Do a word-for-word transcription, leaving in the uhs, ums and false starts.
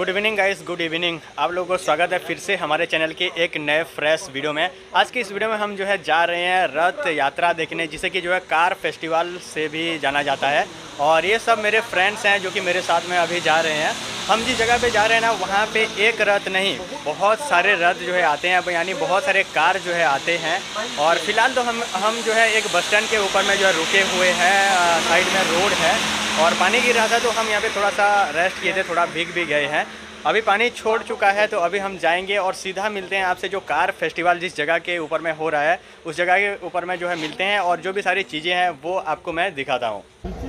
Good evening guys, good evening. आप लोगों को स्वागत है फिर से हमारे चैनल के एक नए फ्रेश वीडियो में। आज की इस वीडियो में हम जो है जा रहे हैं रथ यात्रा देखने, जिसे कि जो है कार फेस्टिवल से भी जाना जाता है। और ये सब मेरे फ्रेंड्स हैं जो कि मेरे साथ में अभी जा रहे हैं। हम जिस जगह पे जा रहे हैं ना, वहाँ पे एक रथ नहीं बहुत सारे रथ जो है आते हैं, अब यानी बहुत सारे कार जो है आते हैं। और फिलहाल तो हम हम जो है एक बस स्टैंड के ऊपर में जो है रुके हुए हैं, साइड में रोड है और पानी गिर रहा था तो हम यहाँ पे थोड़ा सा रेस्ट किए थे, थोड़ा भीग भी गए हैं। अभी पानी छोड़ चुका है तो अभी हम जाएंगे और सीधा मिलते हैं आपसे, जो कार फेस्टिवल जिस जगह के ऊपर में हो रहा है उस जगह के ऊपर में जो है मिलते हैं और जो भी सारी चीज़ें हैं वो आपको मैं दिखाता हूँ।